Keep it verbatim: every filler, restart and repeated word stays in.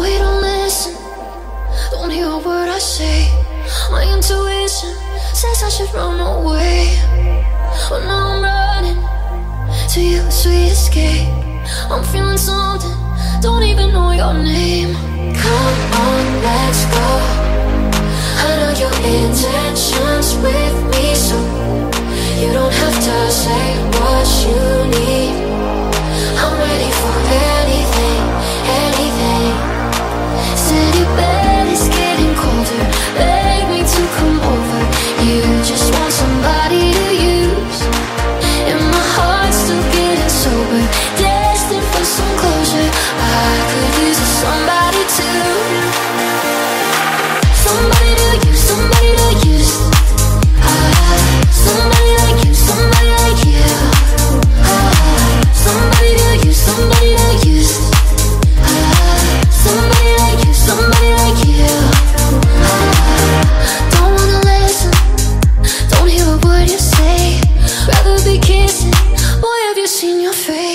We don't listen, don't hear a word I say. My intuition says I should run away, but now I'm running to you, sweet escape. I'm feeling something, don't even know your name. Come on, let's go. I know your intentions with me, so you don't have to say what you need. I'm ready for anything, anything. City bed is getting colder, beg me to come over. You just want somebody to use, and my heart's still getting sober, destined for some closure. I could use somebody too. Somebody to use, somebody to use. Ah, somebody like you, somebody like you. Ah, somebody to use, somebody to use. Ah, somebody like you, somebody like you. Ah, don't wanna listen, don't hear a word you say. Rather be kissing, boy, have you seen your face?